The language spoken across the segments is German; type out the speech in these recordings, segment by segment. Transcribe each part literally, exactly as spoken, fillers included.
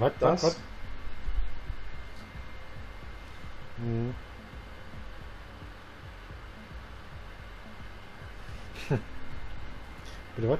Was? Das? Was? Hm. Bitte was?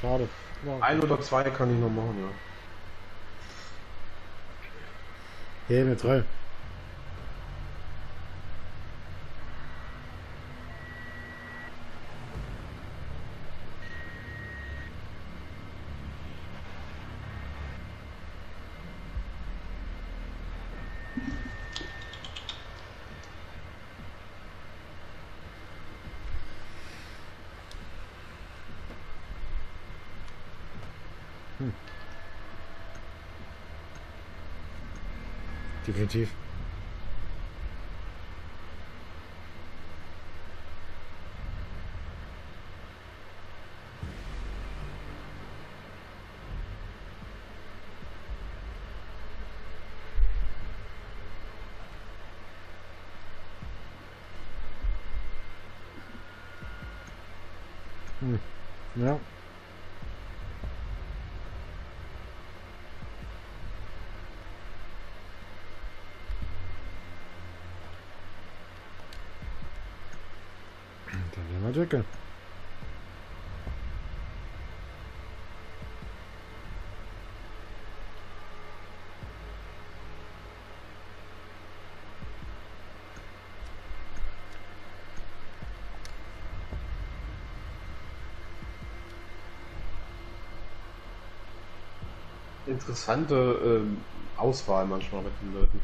Schade. Ja. Ein oder zwei kann ich noch machen, ja. Hey, mit drei. Definitiv. Hm. Ja. Jacke. Interessante ähm, Auswahl manchmal mit den Leuten.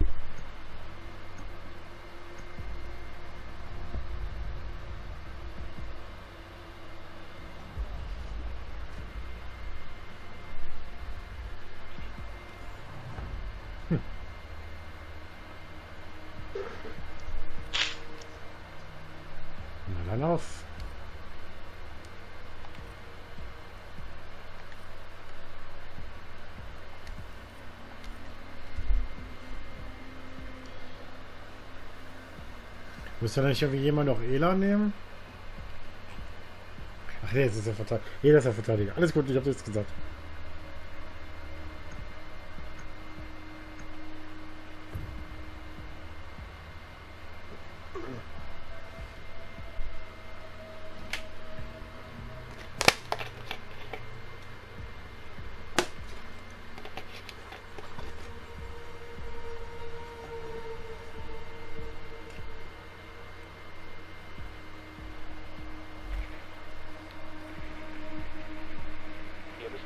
Müsste dann nicht irgendwie jemand noch Ela nehmen? Ach nee, jetzt ist er Verteidiger. Ela ist der Verteidiger. Alles gut, ich hab nichts gesagt.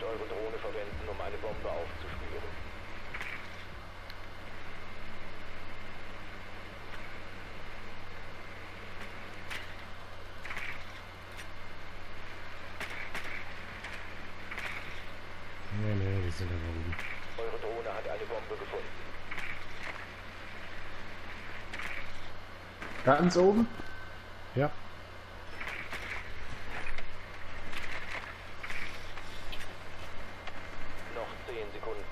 Eure Drohne hat eine Bombe gefunden. Ganz oben? Ja. Noch zehn Sekunden.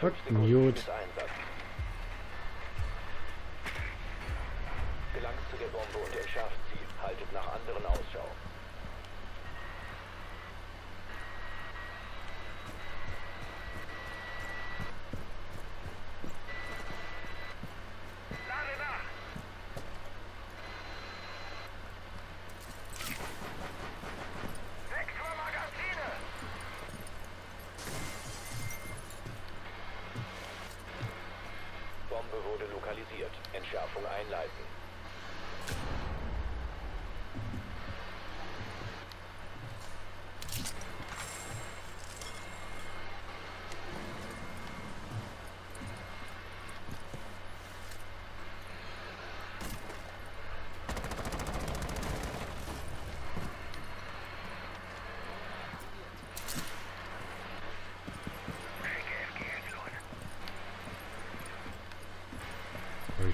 fünf Sekunden gut. Gelangt zu der Bombe und entschärft sie. Haltet nach anderen Ausschau. Entschärfung einleiten.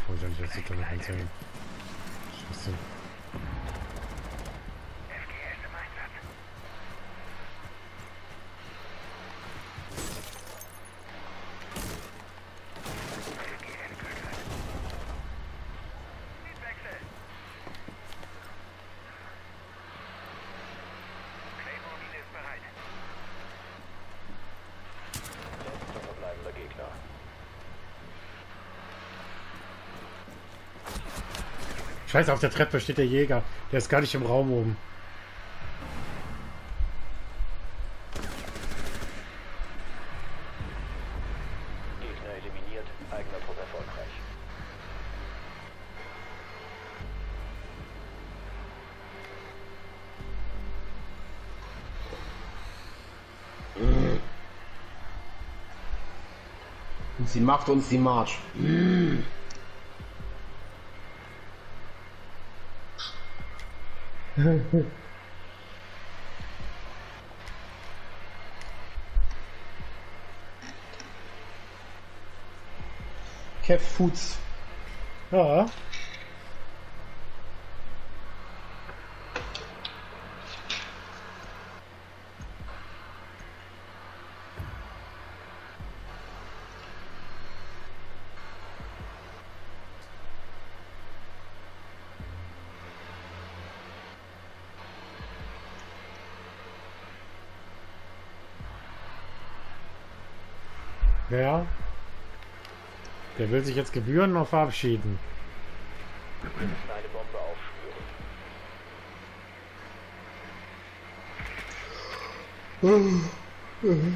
bevor ich dann wieder zu deiner Hand hänge. Scheiße. Scheiße, auf der Treppe steht der Jäger. Der ist gar nicht im Raum oben. Gegner eliminiert. Eigener Trupp erfolgreich. Mmh. Und sie macht uns die Marsch. Mmh. Kev Foods. Ja. Ja. Der will sich jetzt Gebühren noch verabschieden. Wir müssen eine Bombe aufspüren.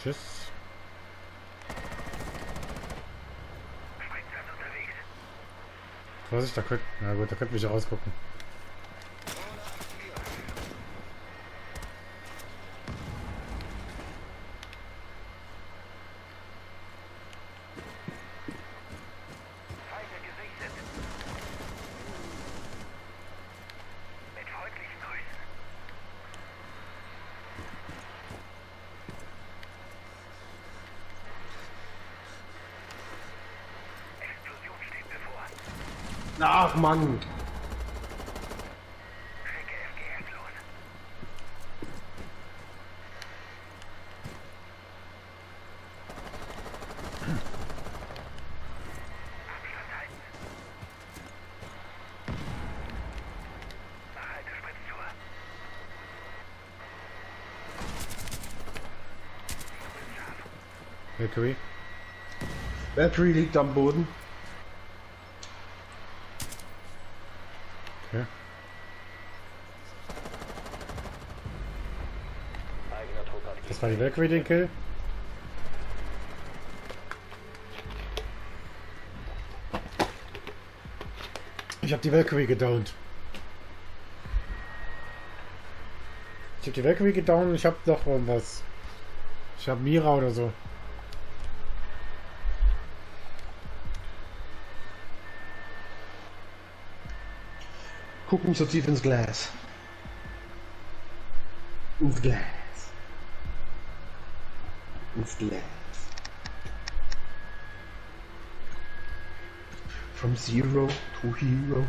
Tschüss. Vorsicht, da könnt... Na gut, da könnt mich ja rausgucken. Ach Mann! Valkyrie. Valkyrie liegt am Boden. Das war die Valkyrie, den Kill. Ich habe die Valkyrie gedownt. Ich habe die Valkyrie gedownt und ich habe noch irgendwas. Ich habe Mira oder so. Guck nicht so tief ins Glas. Ins Glas. Ins Glas. From zero to hero.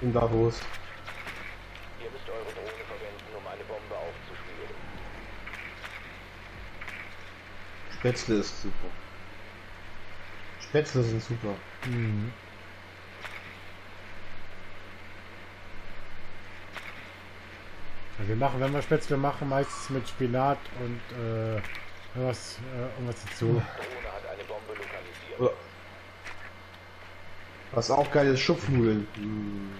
In Davos. Ihr müsst eure Drohne verwenden, um eine Bombe aufzuspielen. Spätzle ist super. Spätzle sind super. Mhm. Wir machen, wenn wir Spätzle machen, meistens mit Spinat und äh, was, äh, irgendwas dazu. Die Drohne hat eine Bombe lokalisiert. Oh. Was auch geil ist, Schupfnudeln. Hm.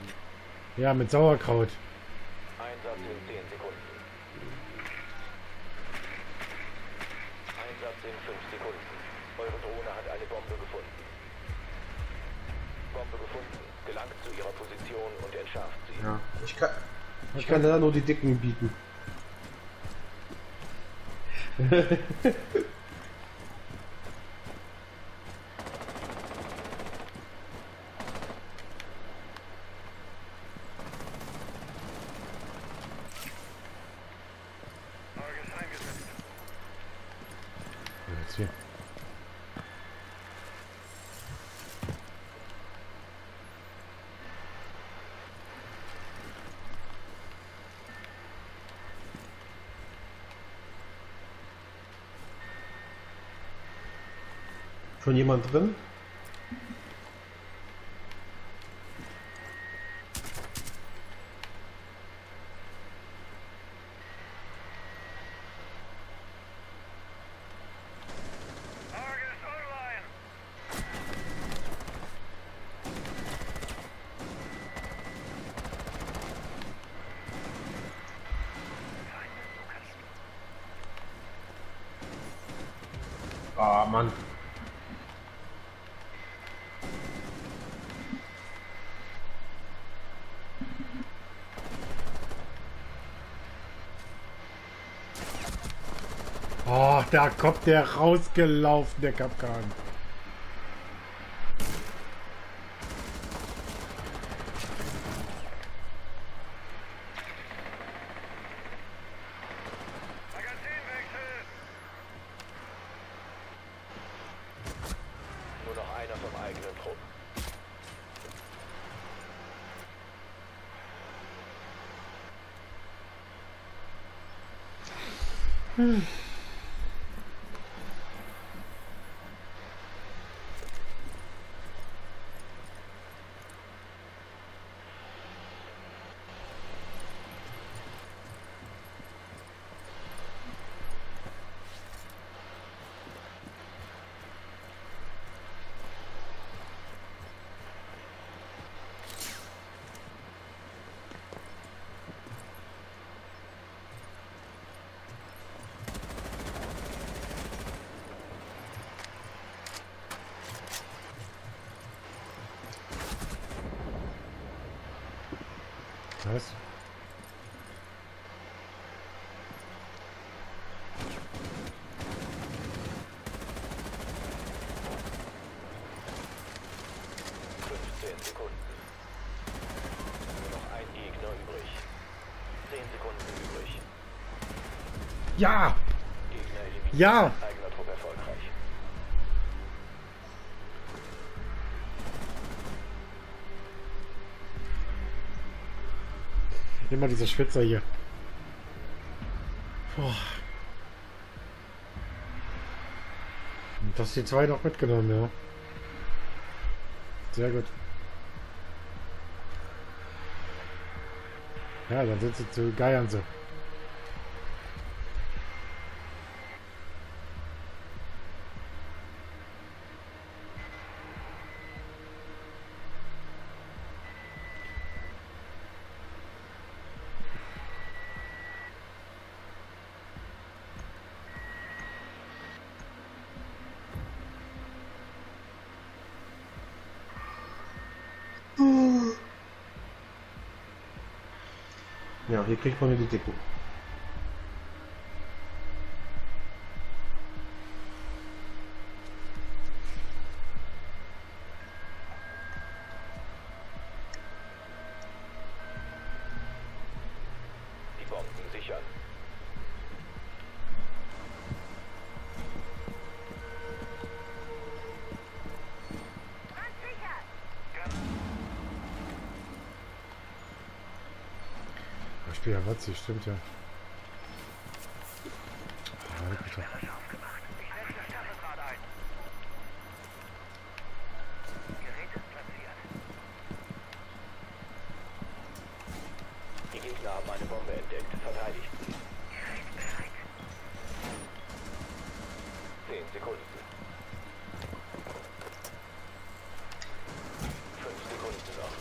Ja, mit Sauerkraut. Einsatz in zehn Sekunden. Einsatz in fünf Sekunden. Eure Drohne hat eine Bombe gefunden. Bombe gefunden. Gelangt zu ihrer Position und entschärft sie. Ja, ich kann, ich kann da nur die Dicken bieten. Schon jemand drin? Ah, Mann. Oh, da kommt der rausgelaufen, der Kapkan. Nur noch einer vom eigenen Trupp. Hm. Was? fünfzehn Sekunden. Nur noch ein Gegner übrig. zehn Sekunden übrig. Ja! Gegner ja! Eigener Trupp erfolgreich. Immer dieser Schwitzer hier. Boah. Und das die zwei noch mitgenommen, ja. Sehr gut. Ja, dann sind sie zu geiern so. Merde, j'ai pris le premier des échos. Watzig, stimmt ja. Die Gegner haben eine Bombe entdeckt. Verteidigt sie. Zehn Sekunden. Fünf Sekunden noch.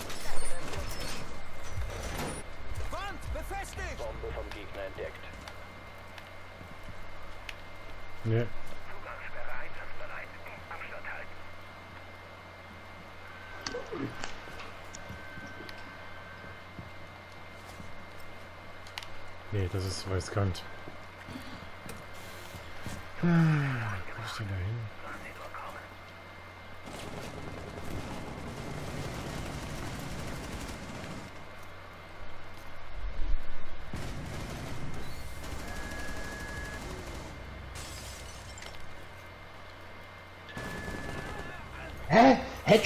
Befestigt! Bombe vom Gegner entdeckt. Nee. Zugangssperre einsatzbereit. Abstand halten. Nee, das ist Weißkant. Hm, wo ist denn da hin?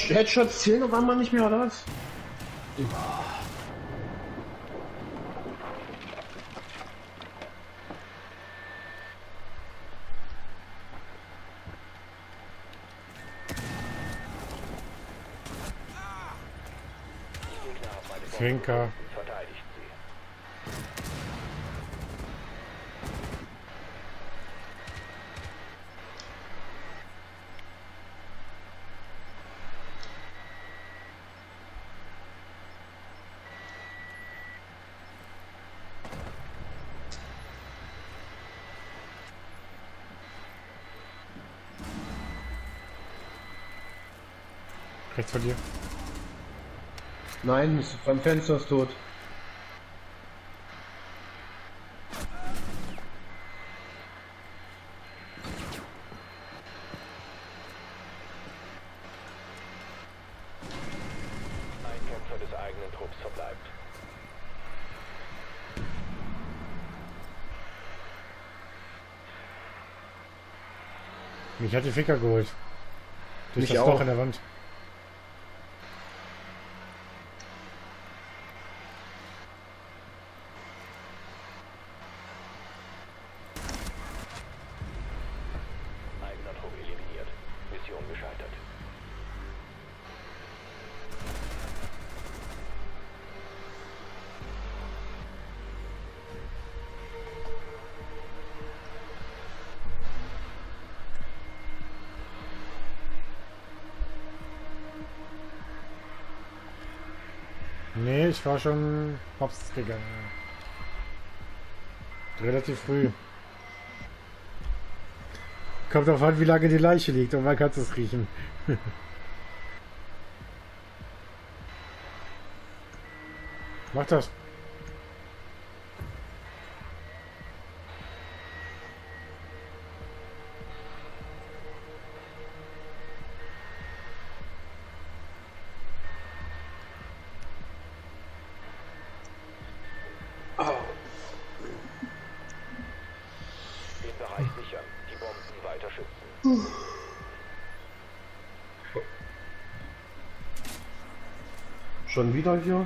Headshots zählen auf einmal nicht mehr, oder was? Finker. Rechts von dir. Nein, ist beim Fenster ist tot. Ein Kämpfer des eigenen Trupps verbleibt. Mich hat die Ficker geholt. Durch das Loch in der Wand. Nee, ich war schon hops gegangen. Relativ früh. Kommt drauf an, wie lange die Leiche liegt und man kann es riechen. Mach das. Schon wieder hier?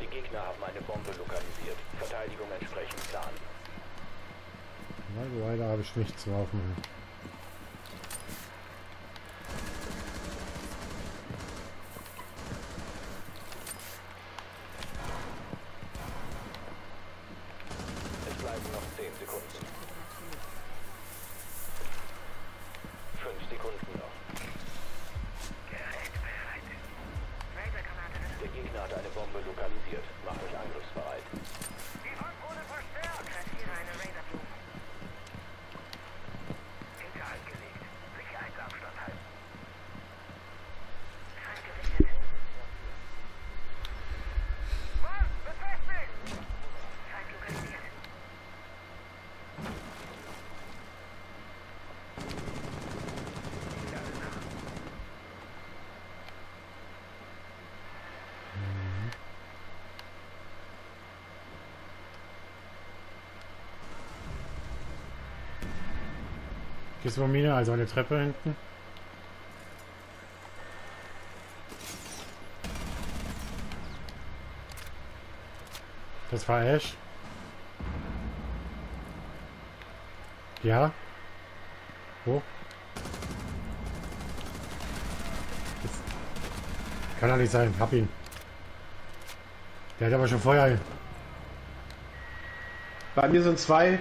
Die Gegner haben eine Bombe lokalisiert. Verteidigung entsprechend planen. Na, leider habe ich nichts zu aufnehmen. Gehst du Mine, also eine Treppe hinten? Das war Ash. Ja. Wo? Das kann doch nicht sein. Hab ihn. Der hat aber schon Feuer. Bei mir sind zwei.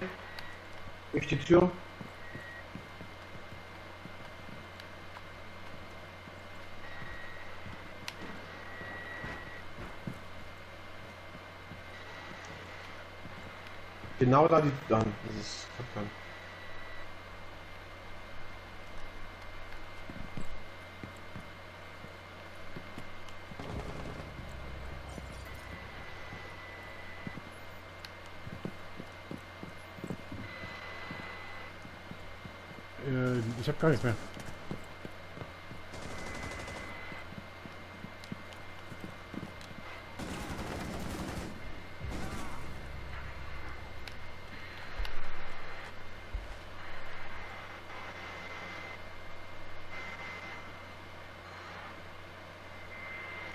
Durch die Tür. Genau da die... Dann ist es Kapkan. Äh, ich habe gar nichts mehr.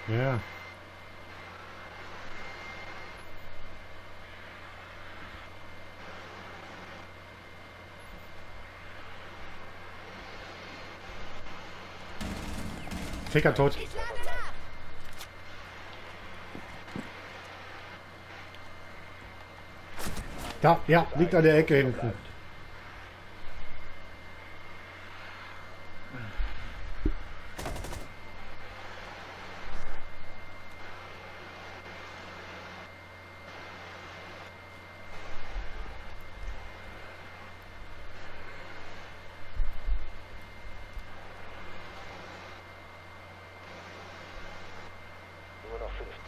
Ja. Ficker tot. Da, ja, liegt an der Ecke hinten.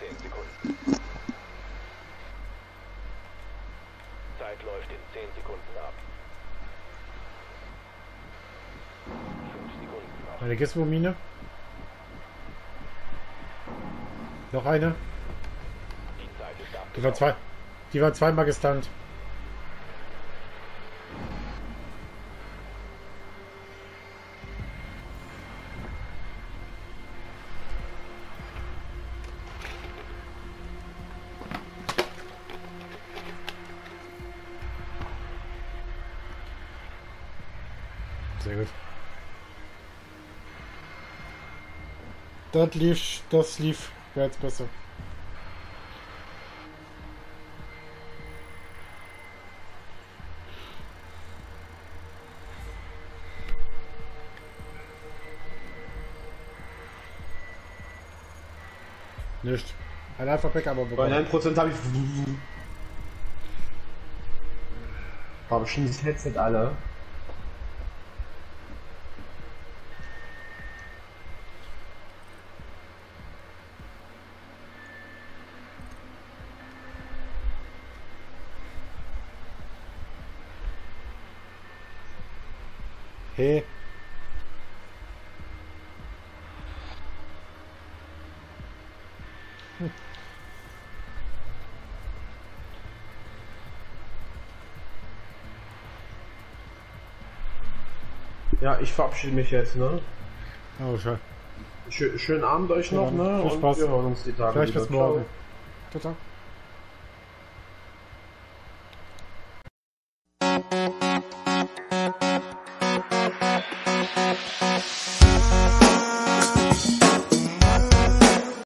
zehn Sekunden. Zeit läuft in zehn Sekunden ab. fünf Sekunden ab. Eine Gizmo-Mine. Noch eine. Die Zeit ist ab. Die war zwei. Die war zweimal gestunt. Sehr gut. Das lief, das lief jetzt besser. Nicht. Ein Alpha-Pack aber bekommen. Bei neun Prozent habe ich... War bestimmt das Headset alle. Hey. Hm. Ja, ich verabschiede mich jetzt, ne? Oh, schön. Schö schönen Abend euch noch, ja, ne? Viel Spaß. Und wir hören uns die Tage. Vielleicht bis morgen. Ciao, ciao.